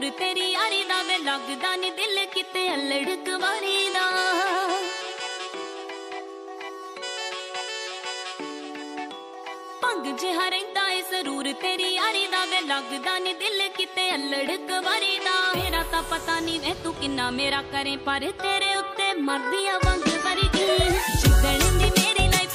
दूर तेरी यारी दा मैं लगदा नी दिल किते हल्लड़ कुवारी दा। भंग जिहा रहिंदा ऐ सरूर तेरी यारी दा मैं लगदा नी दिल किते हल्लड़ कुवारी दा। मेरा तां पता नी मैं तू किन्ना मेरा करें पर तेरे उत्ते मरदी आ वंग वरगी। जिद्दण दी मेरी लाइफ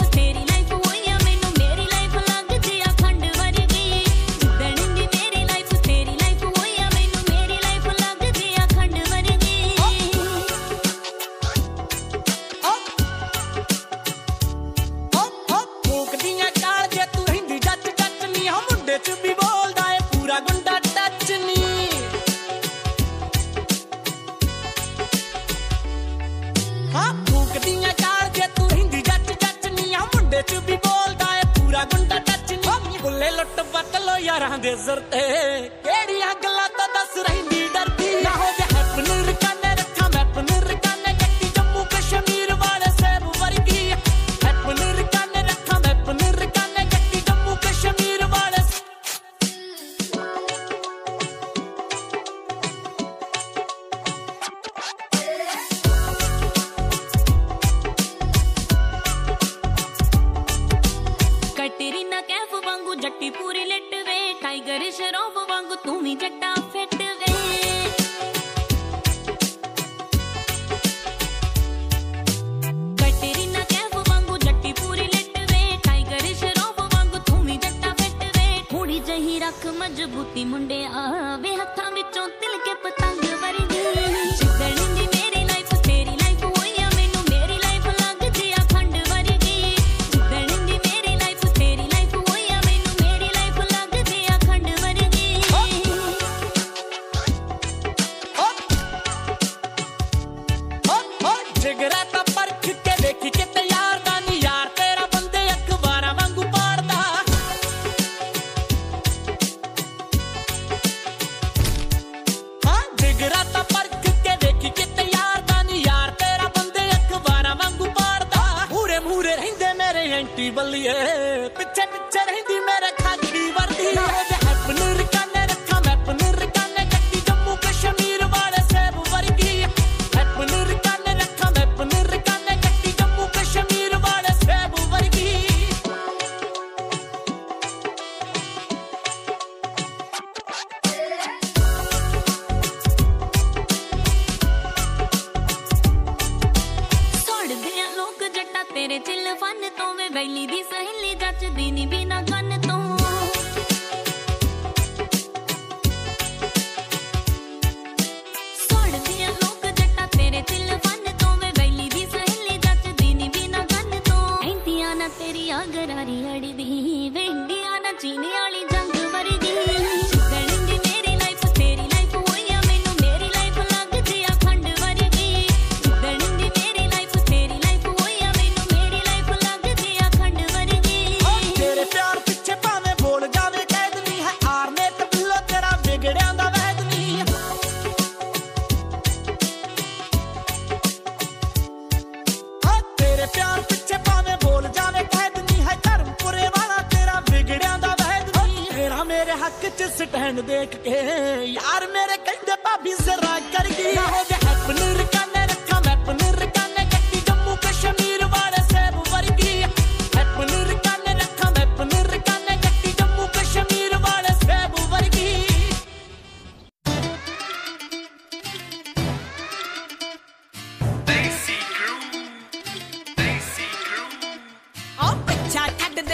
तेरी लाइफ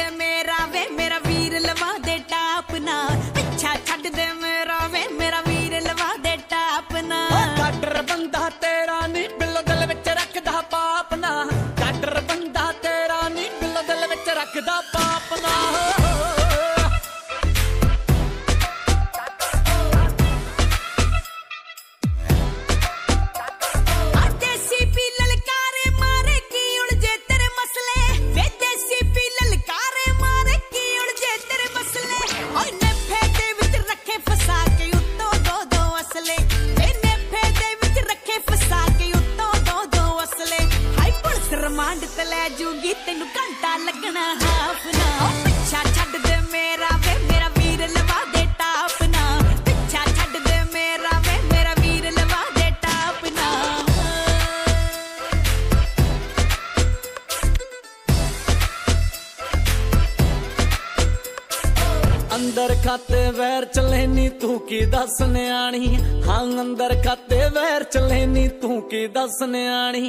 मेरा वे मेरा वीर लवा दे टापना, पिछा छड्ड दे मेरा खाते वैर चले नी तू की दस न्याणी, हाँ अंदर खाते वैर चले नी तू की दस न्याणी।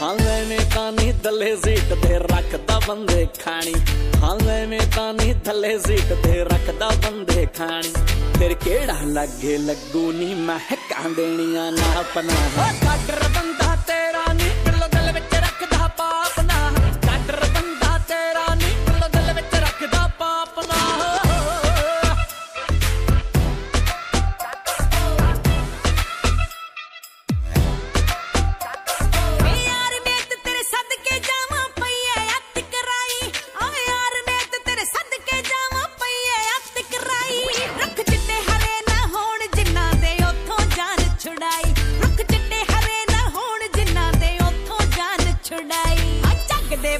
हाँ में तानी दले सीट दे रखदा बंदे खानी, हाँ में तानी दले सीट दे रखदा बंदे खानी। तेरे केड़ा लगे लगू नी महका देनिया ना अपना काटर बंदा तेरा नी पिलो दिल विच रखदा पापना। काटर बंदा तेरा नी पिलो दिल विच रखदा पापना।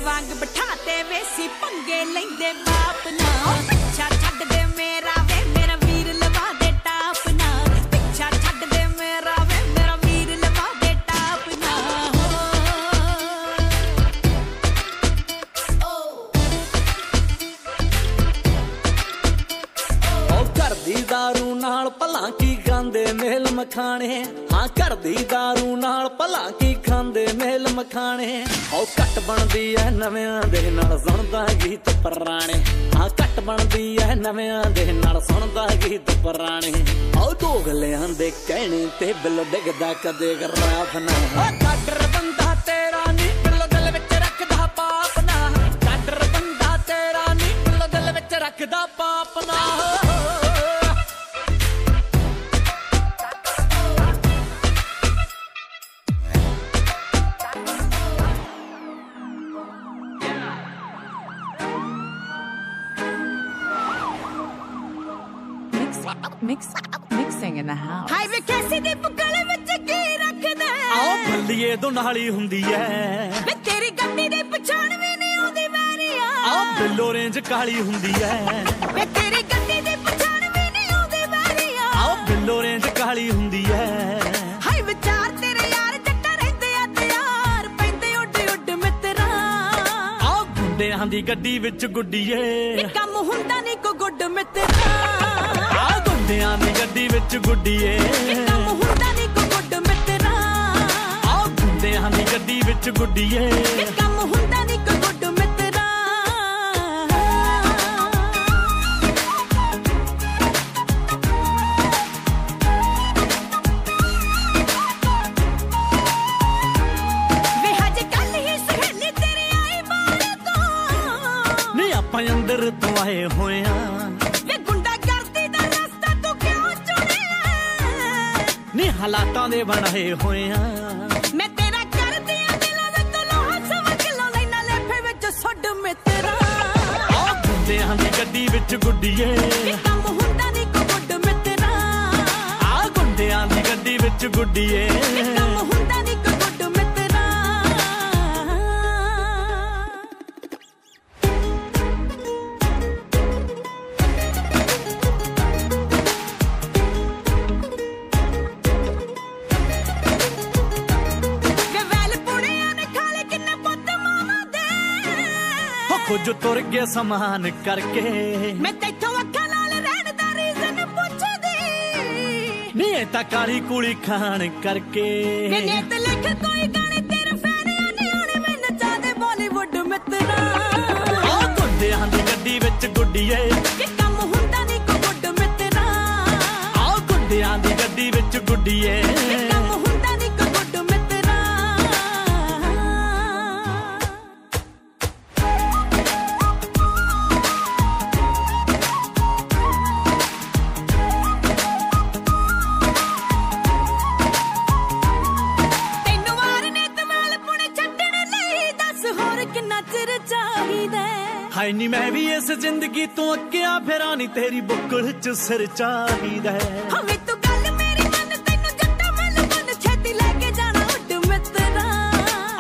वांग बिठाते वैसी पंगे लेंदे बाप ना। पिछा छड़ दे मेरा वे मेरा वीर लवा दे टाप ना। पिछा छड़ दे मेरा वे मेरा वीर लवा दे टाप ना। ओ कर दी दारू नाल भला की खांदे मेल मखाने। हाँ कर दी दारू नाल भला की खांदे मेल मखाने। ओ कट बनदी है नवियां दे नाल सुनदा गीत पुराने। हाँ कट बनदी है नवियां दे नाल सुनदा गीत पुराने। ओ दोगलियां दे कहने ते बिल डिगदा कदे गराफ ना। काटर बंदा तेरा नी बिलो दिल विच रखदा पाप ना। काटर बंदा तेरा नी बिलो दिल विच रखदा पाप ना। Mixing in the house. Hi, we कैसी दी पुकाले विच की रखदा। आओ भल्लिए दुनाली हुंदी है। वे तेरी गड्डी दे पछाण वी नहीं हुंदी मैरिया। आओ बिल्लो रेंज काली हुंदी है। वे तेरी गड्डी दे पछाण वी नहीं हुंदी मैरिया। आओ बिल्लो रेंज काली हुंदी है। हाय विचार तेरे यार जट्टा रहंदे आ तैयार पैंदे उड्ड उड्ड मित्रा। आओ गुंडियां दी गड्डी विच गुड्डीए। निक्का मुहुंदा नहीं को गुड्ड मित्रा। गुंडियां दी गड्डी विच गुड्डीए। निक्का मुहुंदा नहीं को गुड मित्रा। आओ गुंडियां दी गड्डी विच गुड्डीए। निक्का मुहुंदा नहीं को गुड मित्रा। वे हज कल ही सहेली तेरी आई बाहर तो। नहीं आपां अंदर तो आए होया। हालातां दे बनाए होए मैं तेरा कर दिया दिल दे कोलों हसवक लों लैना लेफे विच सुड मित्रा। ओ गुंडियां दी गड्डी विच गुड्डीए। निक्का मुहुंदा नहीं को गुड मित्रा। आ गुंडियां दी गड्डी विच गुड्डीए। निक्का मुहुंदा नहीं को गुड मित्रा। कुछ तुर गया समान करके मैं तेथों अखा नाल रहण दा रीजन पुछदी। नी तां काली कूली खान करके मैं नेत लिख कोई गाने तेरे फेरिया नहीं होने मैं नचा दे बॉलीवुड मित्रा। ओ गुंडियां दी गड्डी विच गुड्डीए। निक्का मुहुंदा नहीं को गुड मित्रा। आओ गुंडियां दी गड्डी विच गुड्डीए। निक्का मुहुंदा नहीं को गुड मित्रा। हाय नी मैं भी इस जिंदगी तू अक्या फेरा नी तेरी बुक्कल च सिर चाहीदा। हवे तू गल मेरी मन तैनू जट्टा मिल मन छेती लेके जाना उड मित्रा।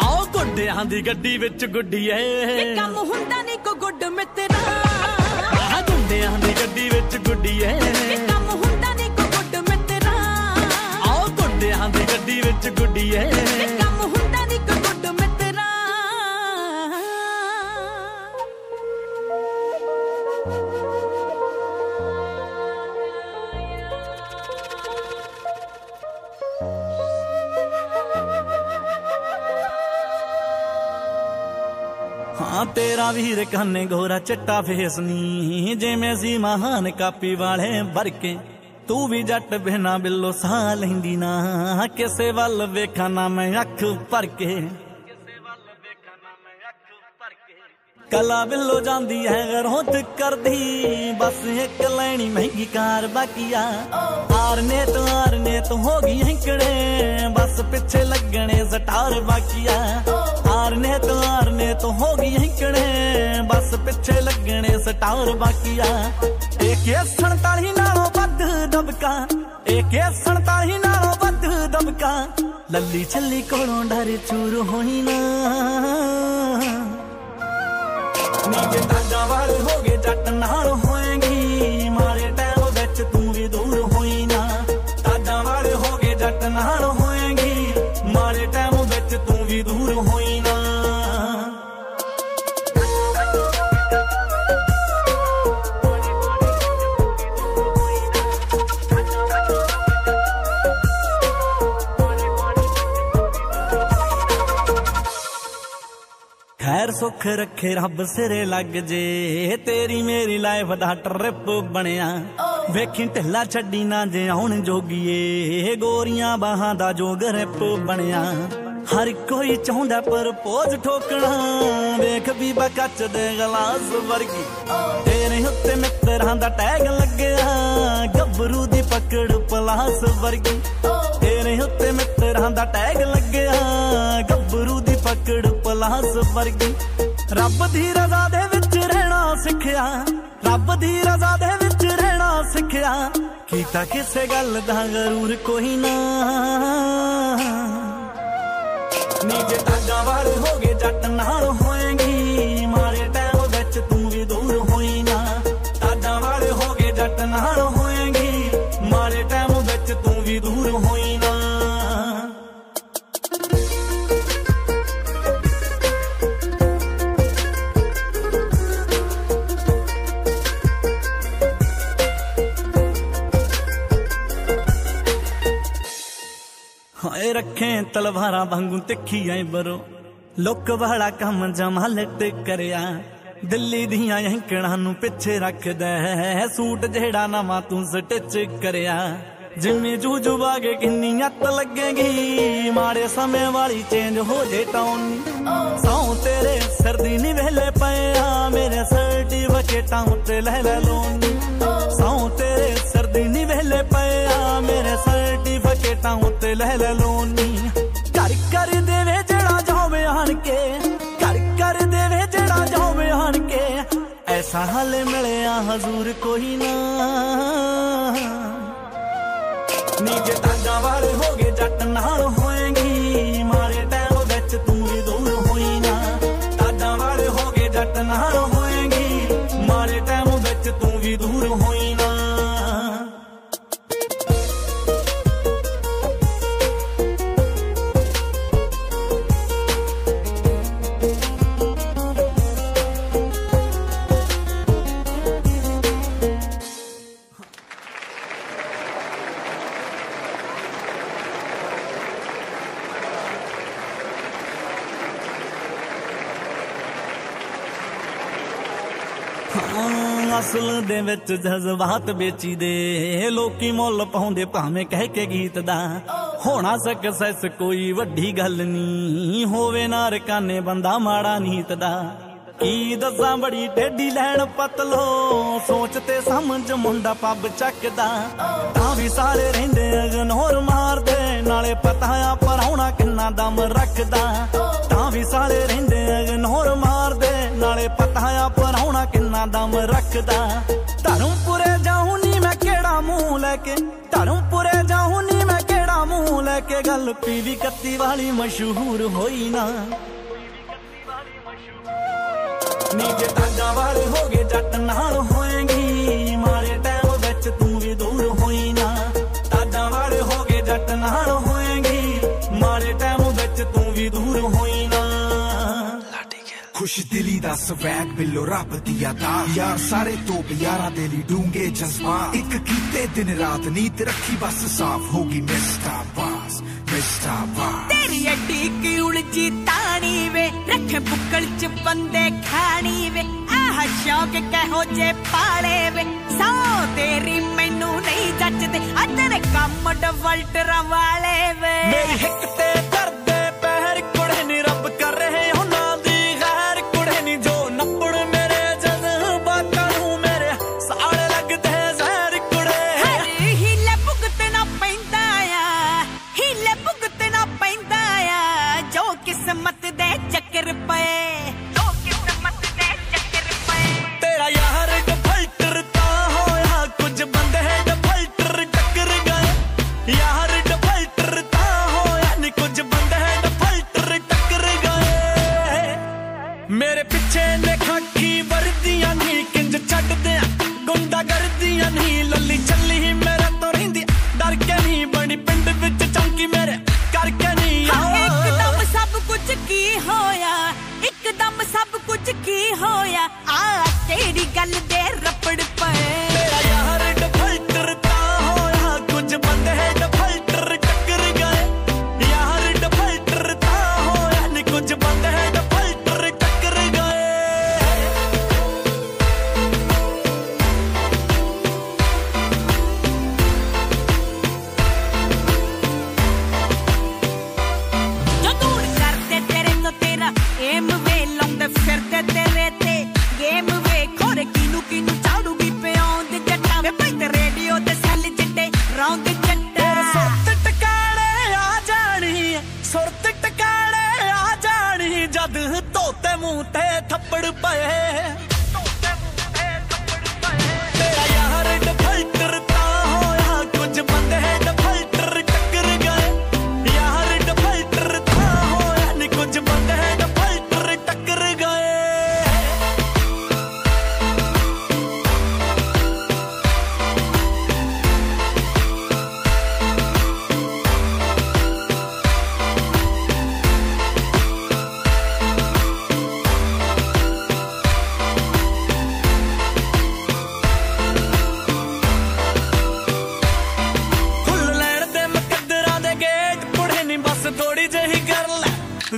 आओ गुंडियां दी गड्डी विच गुड्डीए। निक्का मुहुंदा नहीं को गुड मित्रा। आ गुंडियां दी गड्डी विच गुड्डीए। निक्का मुहुंदा नहीं को गुड मित्रा। आओ गुंडियां दी गड्डी विच गुड्डीए। निक्का मुहुंदा नहीं को गुड मित्रा। हाँ तेरा वीर काने गोरा चिट्टा फेसनी जे में सी महान कापी वाले बरके तू भी जट बिना बिलो सा लेंदी ना किसे वल वेखा ना मैं अख भर के कला बिलो जांदी है रोत कर दी बस एक लैनी महंगी कार बाकिया आरने तो होगी हिंकड़े बस पिछे लगने जटार बाकिया आरने तो होगी हिंकड़े बस पिछे लगने जटार बाकिया एक 47 नालों बद दबका एक 47 नालों बद दबका लल्ली छल्ली कोड़ों डर चूर होई ना नीचे ताजा वाल होगे जट नाल होएगी मारे टैम बेच तू भी दूर होई ना ताजा वाल होगे जट नाल होएगी मारे टैम बेच तू भी दूर होई ना। खैर सुख रखे रब सिरे लग जे तेरी मेरी लाइफ दा ट्रिप बनया वेखी ढिला छड्डी ना जे आउण जोगिए गोरियां बाहां दा जोग रिप बनया हर कोई चाहुंदा परपोज ठोकना वेख भी बकच दे गलास वर्गी तेरे उत्ते मित्रां दा टैग लग्या गबरू दी पकड़ पलास वर्गी तेरे उत्ते मित्रां दा टैग लग्या गबरू दी पकड़ पलास वर्गी। रब दी रजा दे विच रहना सिखया रब दी रजा दे विच रहना सिखया कीता किसे गल दा गरूर कोई ना नीचे ताजा वाल होगे जट नाल होएगी मारे टैम बेच तू भी दूर होई ना ताजा वाल होगे जट नाल होएगी मारे टैम बेच तू भी दूर होई ना। रखे तलवारा वांगू तिखी आई बरो लोक वाला कम जमालट करया दिल्ली दियां यंकड़ा नू पिछे रख दे सूट जेड़ा नवा तू स्टिच करया जिम्मे जूजू बागे किन्नी अत लगेगी माड़े समय वाली चेंज हो जे टाउन सौ तेरे सर्दी नी वेले पया मेरे सर्टिफिकेटां उत्ते ले ले लोन सौ तेरे सर्दी नी वेले पया मेरे सर्टिफिकेटां उत्ते ले ले लोन कर कर देवे जेड़ा जावे आन के कर कर देवे जेड़ा जावे आन के ऐसा हाल मिलया हजूर कोई ना नीचे ताजा वाल होगे जट नाल होएगी मारे टैम बेच तू भी दूर होई ना ताजा वाल होगे जट नाल होएगी मारे टैम बेच तू भी दूर होई ना। असल दे विच जज्बात बेची दे लोकी मुल पाउंदे भावें कह के गीत दा होना सक्सेस कोई वड्डी गल नहीं होवे नारकाने बंदा माड़ा नीत दा की दसा बड़ी टेढ़ी लैन पतलो सोच ते समझ मुंडा पब चकदा तां वी सारे रहिंदे अगनोर मारदे नाले पता आ परौना किन्ना दम रखदा तां वी सारे रहिंदे अगनोर मारदे नाले पता आ परौना किन्ना दम रखदा। धर्मपुरे जाऊं नी मैं केड़ा मुंह लेके धर्मपुरे जाऊं नी मैं केड़ा मुंह लेके गल पीवी कत्ती वाली मशहूर होई ना नीचे ताजा वाल होगे जट नाल होएगी मारे टैम बेच तू भी दूर होई ना ताजा वाल होगे जट नाल होएगी मारे टैम बेच तू भी दूर होई ना। खुश दिली दा स्वैग बिलो रब दिया दा यार सारे तो यारा दे ली डूंगे जज्बा एक कीते दिन रात नीत रखी बस साफ होगी मिस्टर बास तेरी अड्डी की उलझी तानी वे अखे बुक्कल च बंदे खानी वे आह शौक कहो जे पाले वे सौ तेरी मैनू नहीं जचते अतरे कम डवल्टरा वाले वे मेरी हिक ते करदे पहर कुड़े नी रब कर रहे हो ना दी गैर कुड़े नी जो नपड़ मेरे जज्बात नू मेरे सारे लगते जहर कुड़े हर हीले भुगतना पैंदा आ हीले भुगतना पैंदा आ जो किस्मत दे चक्कर पए मेरे पीछे ने खाकी वर्दियां नी किंज छड़ दिया गुंडा गर्दियां नी लली चली ही मेरा तो रहिंदी डर के नी बनी पिंड विच चौंकी मेरे करके नी एकदम सब कुछ की होया एकदम सब कुछ की होया आ तेरी गल दे रपड़ पए तेरा यार डफल्टर ता होया कुछ बंद है डफल्टर टक्कर गए यार डफल्टर ता होया नी कुछ बंद है तोते मुँह ते थप्पड़ पए तेरा यार डफल्टर ता होया कुछ बंद है डफल्टर टक्कर गए यार डफल्टर ता होया नी कुछ बंद है डफल्टर टक्कर गए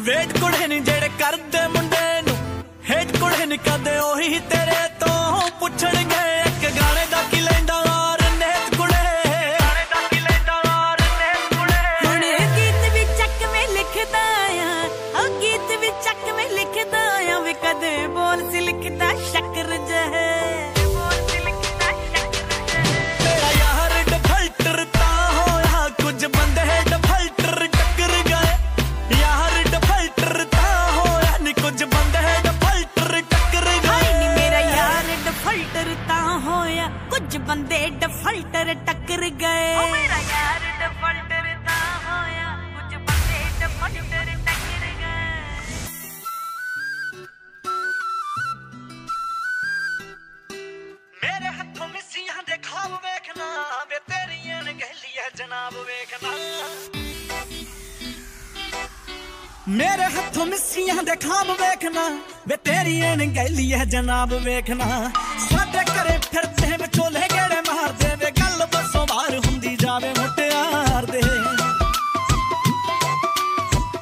वेट कुड़े नी जेड़े कर दे मुंडे नू हेट कुड़े नी कदे ओही तेरे तो पुछण गए एक गाने दा की लैंदा और नेत कुड़े गाने दा की लैंदा और नेत कुड़े हुण गीत भी चक में लिखदा आ ओ गीत भी चक में लिखदा आ वे कदे बोल सी लिखदा शक्कर जहे बोल सी लिखदा शक्कर जहे तेरा यार डफल्टर ता होया कुछ बंद है डफल्टर टक्कर गए यार कुछ बंदे डफल्टर टक्कर गए ओ मेरा यार डफल्टर ता होया कुछ बंदे डफल्टर टक्कर गए मेरे हाथों मिसियां दे खाब देखना वे तेरियां ने गलियां जनाब देखना मेरे हाथों मिसियां दे खाब देखना वे तेरियां ने गलियां जनाब देखना साडे घरे फिरदे विचोले गेड़े मारदे वे गल बसों बाहर हुंदी जावे मुटियार दे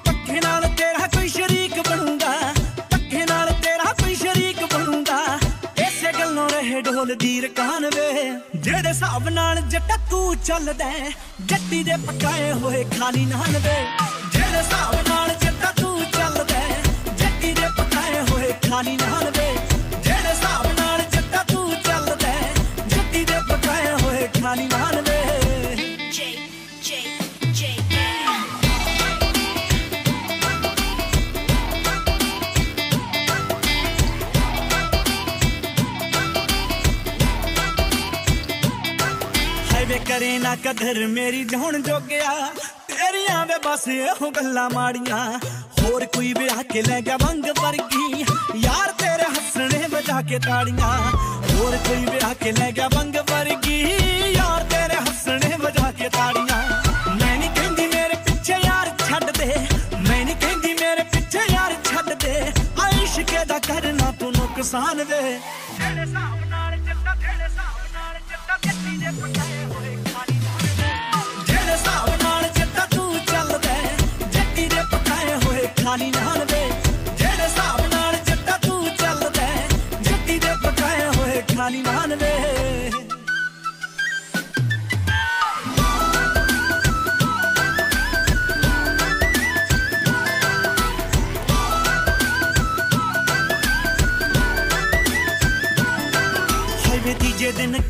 पक्के नाल तेरा कोई शरीक बनूंगा पक्के नाल तेरा कोई शरीक बनूंगा ऐसे गल्लों रहे ढोल दी रकान वे जेड़े हिसाब नाल जट्टा तू चलदा जट्टी दे पकाए होए खाली नान वे जेड़े हिसाब नाल जट्टा तू चलदा जट्टी दे पकाए होए खाली नान वे जेड़े हिसाब नाल जट्टा तू चलदा जट्टी दे पकाए होए खाली नान वे हाईवे करे ना कदर मेरी जान जोगिया तेरियां वे बस इहो गल्लां माड़ियां होर कोई वे आके लै गया वंग वर्गी यार तेरे हसने बजा के ताड़ियां होर कोई वे आके लै गया वंग वर्गी यार तेरे हसने बजा के ताड़ियां मैं नहीं कहंदी मेरे पीछे यार छड़ दे मैं नहीं कहंदी मेरे पीछे यार छड़ दे इश्क दा करना तू नुकसान वे तेरे साहब नाल जट्टा तेरे साहब नाल जट्टा जट्टी दे पकाए होए खाली नाल तेरे साहब नाल जट्टा तू चल दे जट्टी दे पकाए होए खाली नाल वे तेरे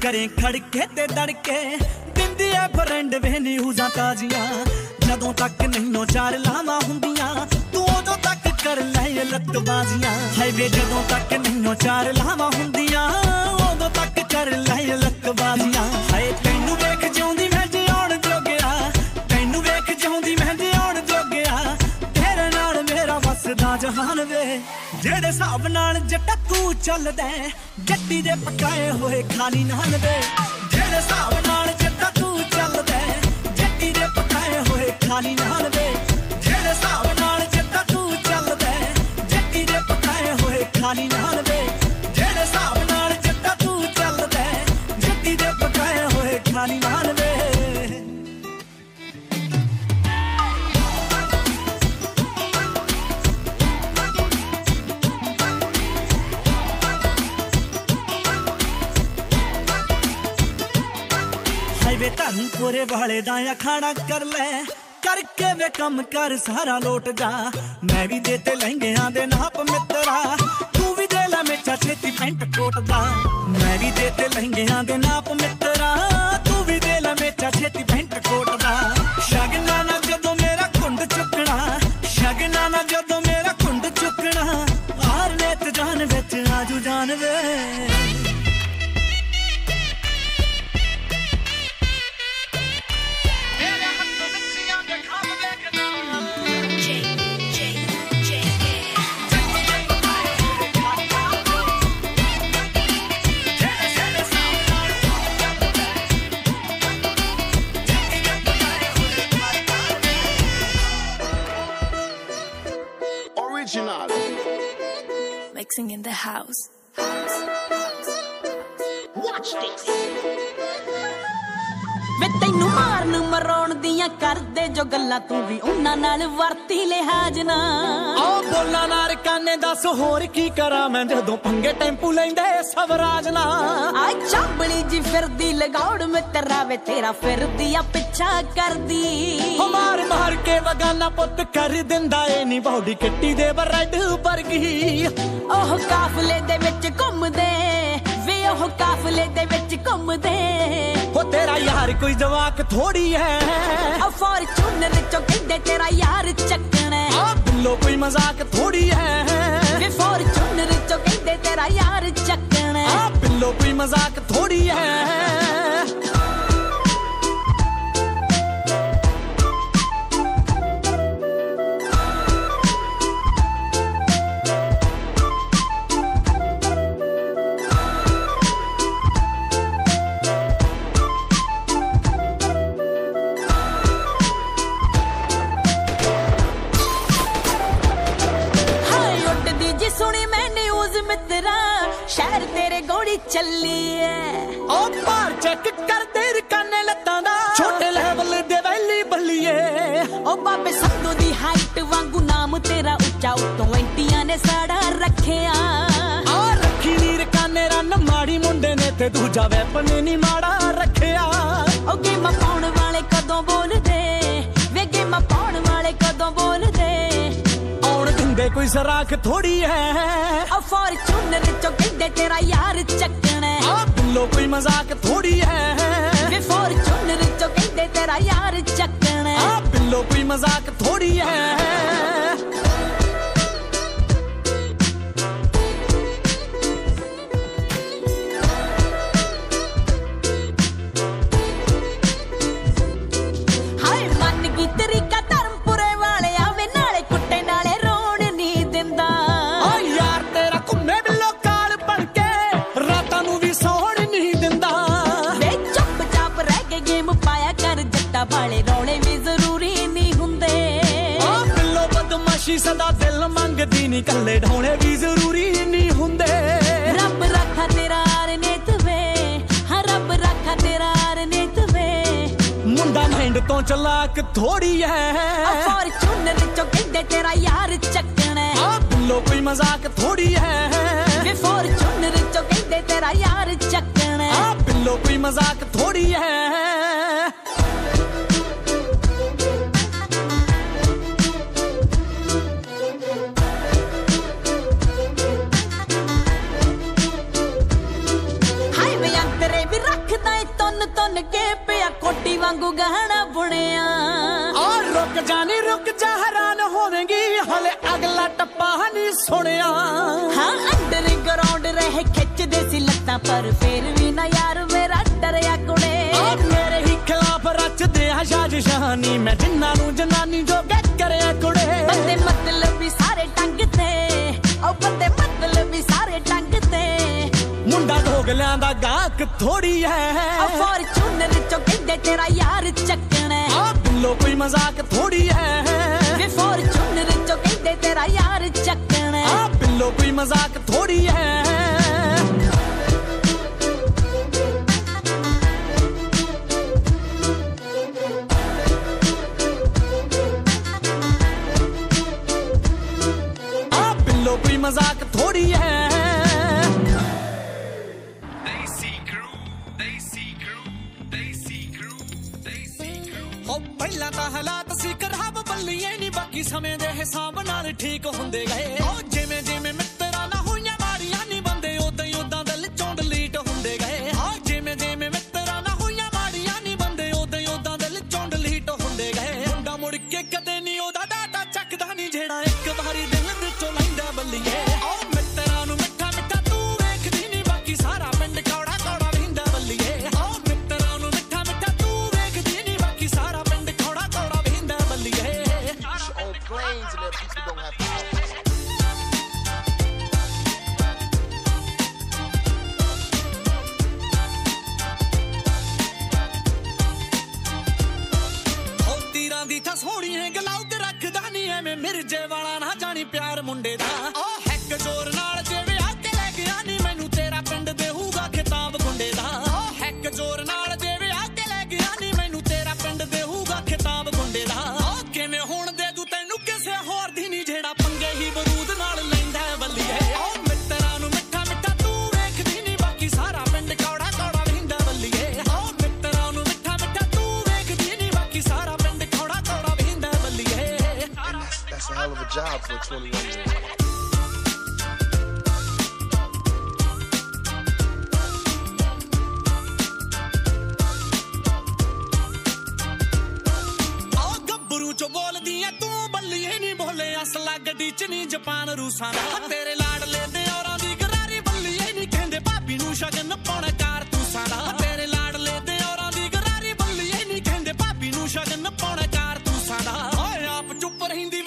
करें खड़के ते तड़के दिंदी ऐ फ्रेंड वे न्यूज़ां ताजियां जदों तक नहीं चार लावां हुंदियां तू उदों तक कर ले लत बाजियां हाय वे जदों तक नहीं चार लावां हुंदियां उदों तक कर ले लत बाजियां हाय तैनू वेख जाउंदी मैं जिउण जोगिया तैनू वेख जाउंदी मैं जिउण जोगिया तेरे नाल मेरा वसदा जहान वे जेड़े साहब नाल जटकू चलदा जट्टी दे पकाए होए खाली नाल वे जेड़े साहब नाल जटकू चलदा जट्टी दे पकाए होए खाली नाल वे जेड़े साहब नाल जटकू चलदा जट्टी दे पकाए होए खाली नाल वे जेड़े साहब नाल जटकू चलदा जट्टी दे पकाए होए खाली नाल वे वे धर्म पूरे वाले दा अखाड़ा कर ले करके वे कम कर सारा लोट जा मैं भी देते लहंगियां दे नाप मित्रा तू भी दे ला मेचा छेती पेंट कोट दा मैं भी देते लहंगियां दे नाप मित्रा तू भी दे ला मेचा छेती पेंट कोट दा शगना ना जदों मेरा कुंड चुकना शगना ना जदों मेरा कुंड चुकना हार नेत जान विच आजू जान वे Mixing in the house. Watch this. वे तैनू मारन मरोण दियां कर दे जो गल्लां तू भी उन्हां नाल वरती लिहाज ना ओ बोलां नाल काने दस होर की करां मैं जदों पंगे टेंपू लैंदे सवराज ना आ चांबली जी फिरदी लगाउड़ मित्रा वे तेरा फिरदी आ पिछा करदी ओ मार मार के वगाना पुत कर दिंदा ए नी बॉडी किट्टी दे ब्रेड बर्गी ओह काफले दे विच घुमदे वे ओह काफले दे विच घुमदे ओ तेरा यार कोई जवाक थोड़ी है ओ फॉर्च्यूनर चौकिंदे तेरा यार चकने ओ बुल्लो कोई मजाक थोड़ी है वे फॉर्च्यूनर चौकिंदे तेरा यार चकने ओ बुल्लो कोई मजाक थोड़ी है शहर तेरे गोड़ी चली है ओ पार चेक कर तेरे काने लत्तां दा छोटे लेवल दे वैली बलिए ओ बाबे संधू दी हाइट वांगू नाम तेरा उच्चा उतों एंटियां ने साड़ा रखया ओ रखी नीर काने रन माड़ी मुंडे ने ते दूजा वेपन नी माड़ा रखया ओ गेम पाउण वाले कदों बोल दे वे गेम पाउण वाले कदों बोल दे कोई सराख थोड़ी है ओ फॉर्च्यूनर चौकिंदे तेरा यार चकने ओ बिल्लो कोई मजाक थोड़ी है वे फॉर्च्यूनर चौकिंदे तेरा यार चकने ओ बिल्लो कोई मजाक थोड़ी है सदा दिल मंगदी नी कल्ले ढोने भी जरूरी नी हुंदे रब रखा तेरा आर ने तवे हर रब रखा तेरा आर ने तवे मुंडा माइंड तो चलाक थोड़ी है फॉर्च्यूनर चौकिंदे तेरा यार चकने ओ बिल्लो कोई मजाक थोड़ी है वे फॉर्च्यूनर चौकिंदे तेरा यार चकने ओ बिल्लो कोई मजाक थोड़ी है होगी हले अगला टप्पा नहीं सुनिया। हाँ अंडर ग्राउंड रहे खिच देसी लत्ता पर फिर भी ना यार मेरा डरिया कुड़े। और मेरे ही खिलाफ रच दे साजिशां नी मैं जिन्ना नू जनानी जो गैक करे कुड़े। बंदे मतलब भी सारे टंग ते और बंदे मतलब भी सारे टंग ते। मुंडा ढोगलियां दा गाक थोड़ी है फॉर्चूनर चो कहंदे तेरा यार चकना। लो कोई मजाक थोड़ी है फॉर्चूनर चो कहंदे तेरा यार चकना। बिल्लो कोई मजाक थोड़ी है। बिल्लो कोई मजाक थोड़ी है। पहला तो हालात सी खराब बल्लिए नहीं बाकी समय दे हिसाब नाल ठीक होंदे गए। और जिमें जिमें मित्रा ना होइया मारिया नहीं बंदे उदा उदा दिल चों डिलीट होंदे गए। और जिमें जिमें मित्रा ना होइया मारिया नहीं बंदे उदा उदा दिल चों डिलीट होंदे गए। मुंडा मुड़ के कदे नहीं उदा डाटा चकदा नहीं जेड़ा एक बारी दिल विचों लैंदा बल्लिए। सोनी है गलाउद रखदा नहीं है मैं मिर्जे वाला ना जानी प्यार मुंडे दा। ओ हैक जोर नाल जेवे आके ले गया नहीं मैनू तेरा पिंड देहूगा खिताब गुंडे दा। ओ हैक जोर नाल जेवे आके ले गया नहीं मैनू तेरा पिंड देहूगा खिताब गुंडे दा। ओ किवें हुण दे दूं तैनू किसे होर दी नहीं जेड़ा पंगे ही बरूद नाल लैंदा बल्लिए। ओ मित्रा नू मिठा मिठा तू वेखदी नहीं बाकी सारा पिंड कौड़ा कौड़ा लैंदा बल्लिए। ओ मित्रा नू मिठा मिठा तू वेखदी नहीं बाकी सारा। That's a hell of a job for a 21-year-old. असला गड्डी च नहीं जापान रूसा तेरे लाड लेते और गरारी बल्लिए नहीं कहते भाभी नू शगन पाने कारतूसा। तेरे लाड लेते और गरारी बल्लिए नहीं कहते भाभी नू शगन पाने कारतूसा। आप चुप रहिंदी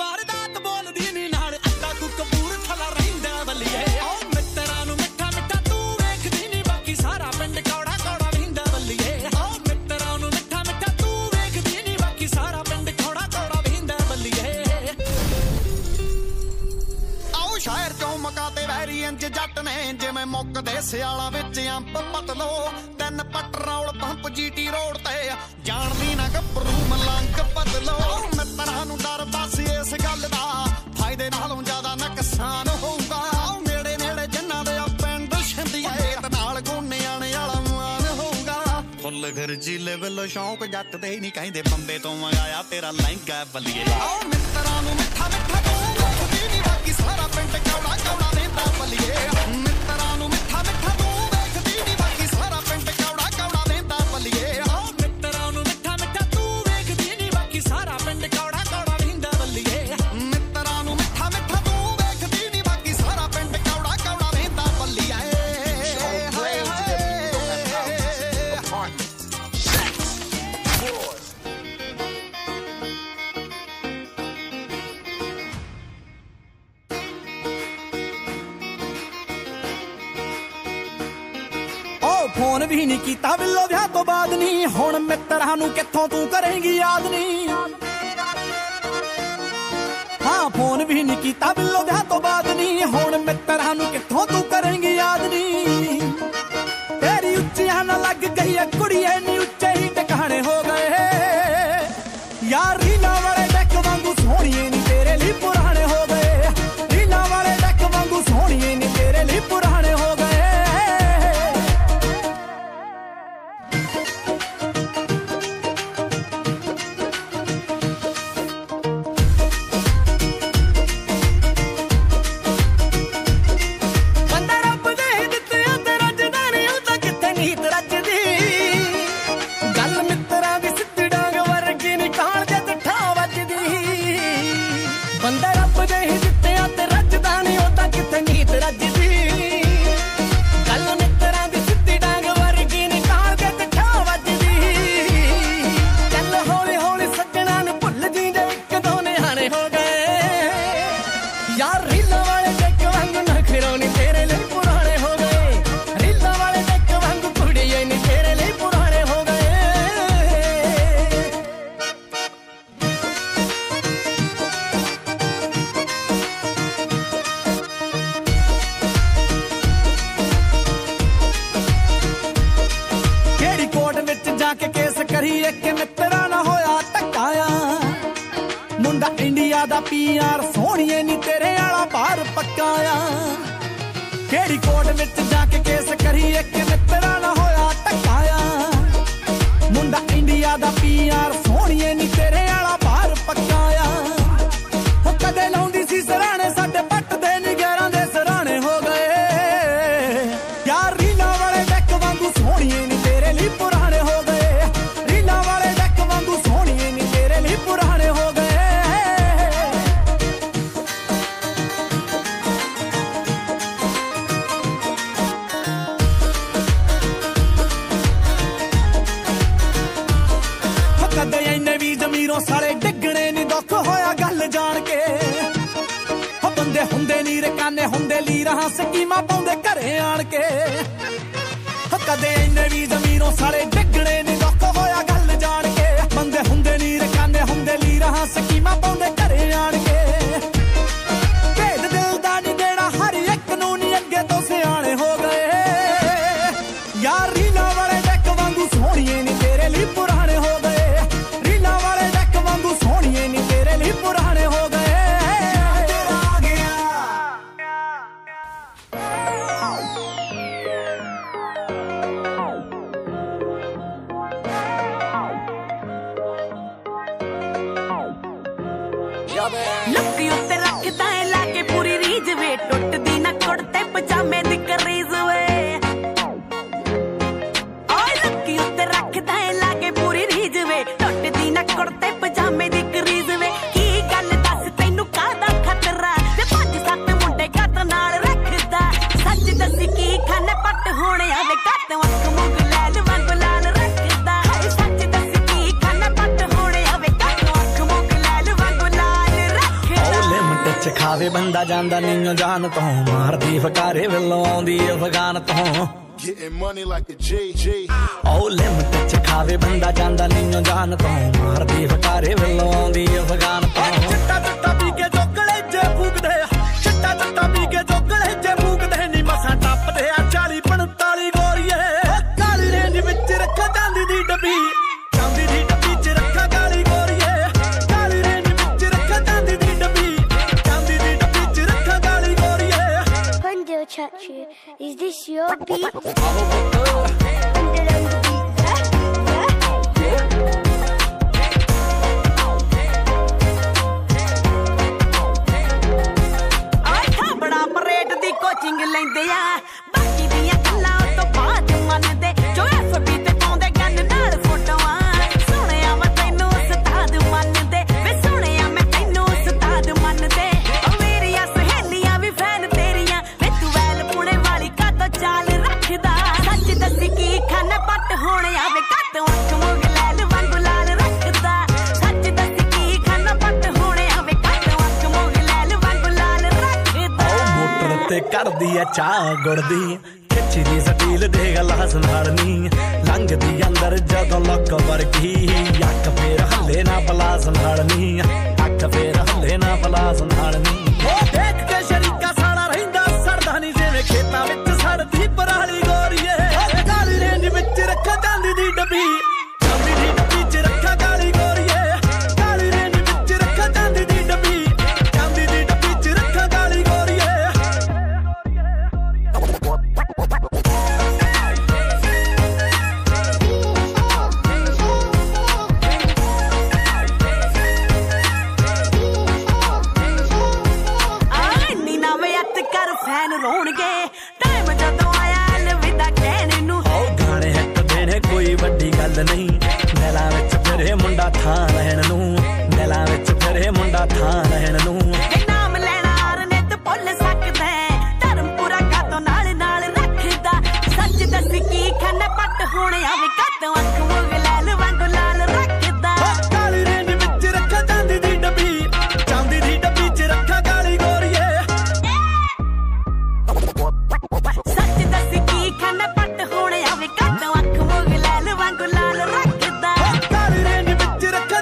जट ने जिमें मुकदे सियाला विच अंप पतलो तीन पटरोल पंप जीटी रोड ते जानदी ना गबरू मलंग बदलो। मित्रा नू डर बस इस गल दा फायदे नालों ज्यादा नुकसान होगा। नेड़े नेड़े जिन्हां दे पिंड छिंदिया ते नाल गोनियां वाला मान होगा। फुल खर्ची लेवल शौक जट दे नहीं कहंदे बंबे तो मंगाया तेरा लहंगा बलिए। मित्रा नू मिठा मिठा तू वेखदी नहीं बाकी सारा पिंड कौड़ा कौड़ा लैंदा बलिए। मित्रा नू मिठा मिठा तू वेखदी नहीं बाकी सारा पिंड कौड़ा कौड़ा लैंदा बलिए। मित्रा नू मिठा मिठा तू वेखदी नहीं बाकी सारा पिंड कौड़ा कौड़ा लैंदा बलिए। मित्रा नू मिठा मिठा तू वेखदी नहीं बाकी सारा पिंड कौड़ा कौड़ा लैंदा बलिए। फोन भी नहीं किया बिल्लो ब्याह तो बाद नहीं हुण मित्रा नू कित्थों तू करेंगी याद नहीं। हाँ फोन भी नहीं किया बिल्लो ब्याह तो बाद नहीं हुण मित्रा नू कित्थों तू करेंगी याद नहीं। तेरी उच्चियां ना लग गई है कुड़िए नी उच्चे ही टकाने हो गए यार। रीना वाले डेक वांगू सोहणिए नी तेरे लिए पुराने हो गए। रीना वाले डेक वांगू सोहणिए नी तेरे लिए पुराने हो गए। ਬੰਦਾ ਰੱਬ ਦੇ ਹੀ ਦਿੱਤਿਆਂ ਤੇ ਰੱਜਦਾ ਨਹੀਂ ਉਹ ਤਾਂ ਕਿੱਥੇ ਨੀਤ ਰੱਜਦੀ ਗੱਲ ਨਿੱਤਰਾਂ ਦੀ ਸਿੱਧੀ ਡਾਂਗ ਵਰਗੀ ਨਿਕਾਲ ਕੇ ਤੇ ਠਾਹ ਵੱਜਦੀ ਚੱਲ ਹੌਲੀ ਹੌਲੀ ਸੱਜਣਾ ਨੂੰ ਭੁੱਲ ਜੀਂਦੇ ਇੱਕ ਦੋ ਨਿਹਾਣੇ ਹੋ ਗਏ ਯਾਰ ਰੀਲਾਂ ਵਾਲੇ ਦੇਖ ਵਾਂਗ ਨਖਰੋਂ ਨਹੀਂ ਤੇਰੇ ਲਈ ਪੁਰਾਣੇ ਹੋ ਗਏ ਰੀਲਾਂ ਵਾਲੇ ਦੇਖ ਵਾਂਗ ਕੁੜੀਏ ਨਹੀਂ ਤੇਰੇ ਲਈ ਪੁਰਾਣੇ ਹੋ ਗਏ ਕਿਹੜੀ ਕੋਰਟ ਵਿੱਚ ਜਾ ਕੇ ਕੇਸ ਕਰੀਏ ਕਿ ਮਿੱਤਰਾਂ ਨਾਲ ਹੋਇਆ ਧੱਕਾਇਆ मुंडा इंडिया दा पीआर सोनिए नी तेरे आला पार पकाया केड़ी कोर्ट विच जाके केस करिए कि मित्रा ना होया टकाया मुंडा इंडिया दा पीआर सोनिए नी तेरे आला पार पकाया हो कदे लाउंदी सी सराणे साडे पट दे निगरां दे सराणे हो गए यार रीना वाले बैक वांगू सोनिए नी तेरे लिए पुराने हो गए रीना वाले बैक वांगू सोनिए नी तेरे लिए पुराने हो गए सारे डिगने नी दुख होया गल जान के बंदे हुंदे नी रकाने हुंदे लीरा स्कीमा पाउंदे घरे आन के कदे इन्ने वी जमीरों सारे डिगने नी दुख होया गल जान के बंदे हुंदे नी रकाने हुंदे लीरा स्कीमा पाउंदे घरे आन के भेद दिल दा नी देना हर एक नूं नी अगे तो सियाणे हो गए यार रीना वाले डक वांगू सोहणिए नी तेरे लई पुराणे हो गए पुराने हो गए तेरा आ गया लुक उत्ते रखता है लाके पूरी रीज वे टुटदी ना कुड़ते पजामे दी करीज वे ओए लुक उत्ते रखता है लाके पूरी रीज वे टुटदी ना कुड़ते पजामे दी करीज वे खावे बंदा जांदा नहीं जान तो मार दी फकारे विलो आउंदी अफगान तो getting money like a jj oh limit च खावे बंदा जांदा नहीं जान तो मार दी फकारे विलो आउंदी अफगान तो चिट्टा चिट्टा पी के जोकले जे फूकदे चिट्टा चिट्टा पी के जोकले जे फूकदे नी मसा टपदे आ 40-45 गोरीए काली रेंज विच रख चांदी दी डब्बी Chachi, is this your beat? Under the beat, I can't but operate the coaching line there. Baki be a cloud to part in one day. Joyful beat the phone that got another photo. Sooner I'm a I know Satad one day. Sooner I'm a I know Satad one day. Oh, very as a heli, I'm a fan of the चाल रखदा सच दसी की खाना पट होने आवे कत अख मुगलैल वांगू लाल रखदा सच दसी की खाना पट होने आवे कत अख मुगलैल वांगू लाल रखदा ओ मोटर ते कर दिया चा गुड़दी खिचड़ी सटील दे गलास नालनी लंघदी अंदर जदों लक वरगी अख फेर हल्ले ना बलास नालनी अख फेर हल्ले ना बलास नालनी ओ देख के शरीका साला रहिंदा सरदा नहीं जिवें खेतां विच दी पराली गोरीए काली रेंज विच रख चांदी दी डब्बी चांदी दी डब्बी च रख काली गोरीए काली रेंज विच रख चांदी दी डब्बी च रख काली गोरीए आ नीना वे अत कर फैन रोणगे कोई बड़ी गल नहीं दिलां विच फिरे मुंडा थां रहण नूं दिलां विच करे मुंडा था रहन नू नाम लेना आर ने तो भुल सकदा धर्म पूरा कातों नाल नाल रखदा सच दस की खन पट हुण आवे कातों अख मुग लाल वांग लाल रखदा काली रेंज विच रखा चांदी दी डब्बी च रखा काली गोरीए सच दस की खन पट हुण आवे कातों अख मुग लाल वांग लाल रखदा काली रेंज विच रखा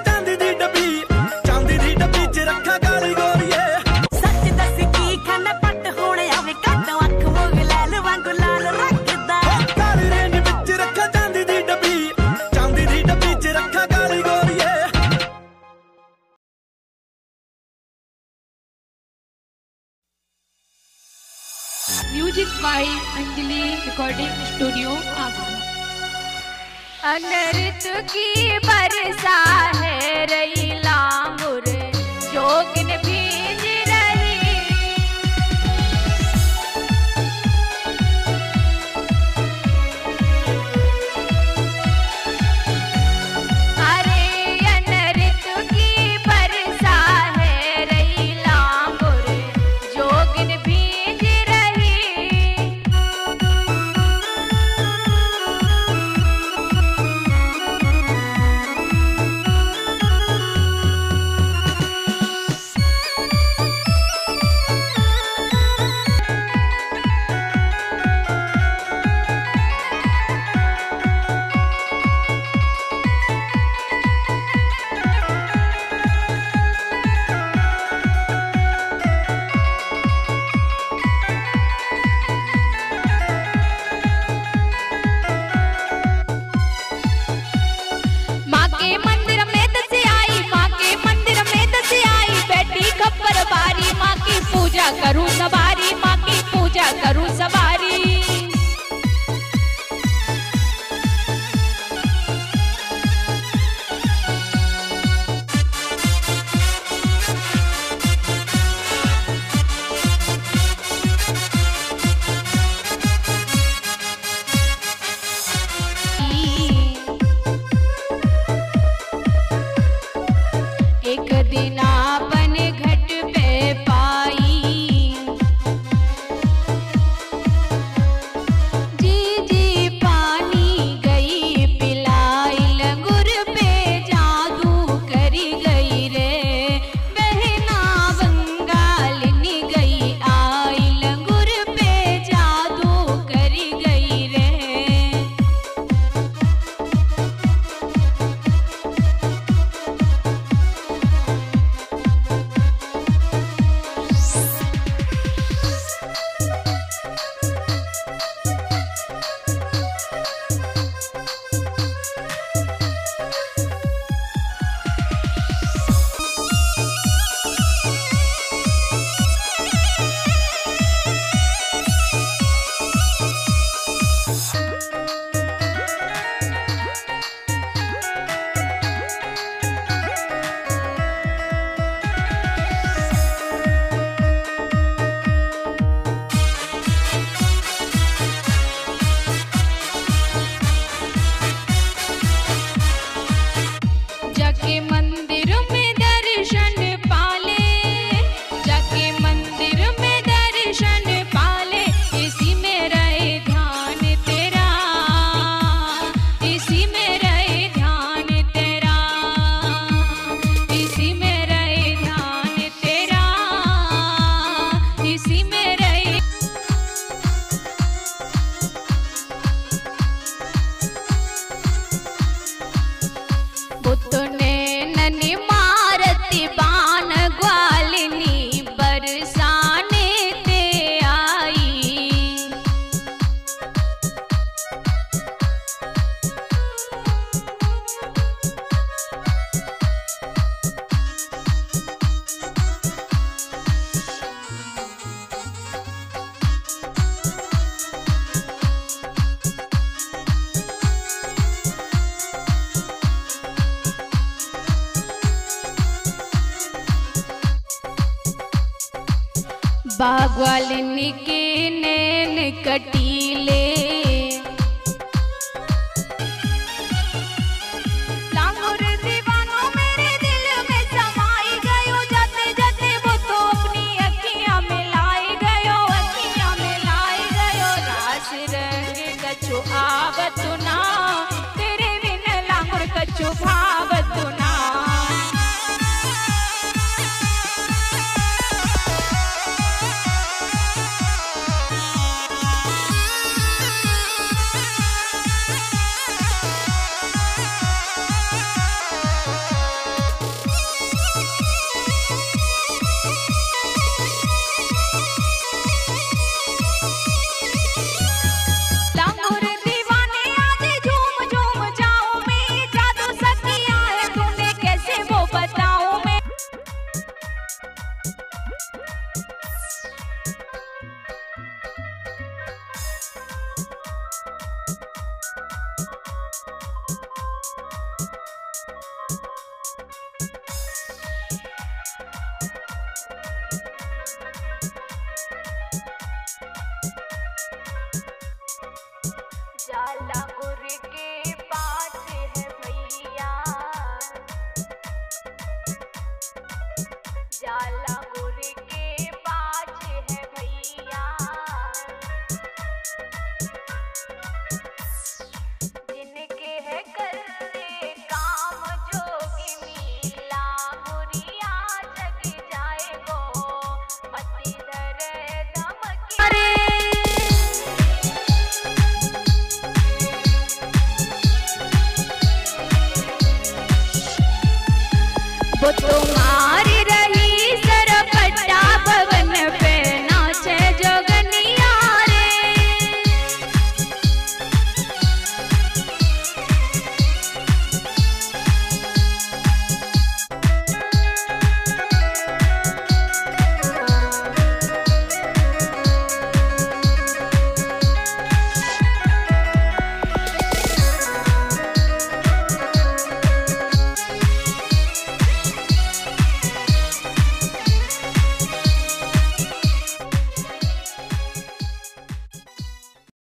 by Anjali recording studio Agra. अनर्थ की बरसा है रैला मुर जोगिन भीज रही अरे अनर्थ की बरसा है रैला मुर जोगिन करूं सवारी माँ की पूजा करूं सवारी एक दिन आपन घट पे पाई बागवालिनी के नैन कटीले।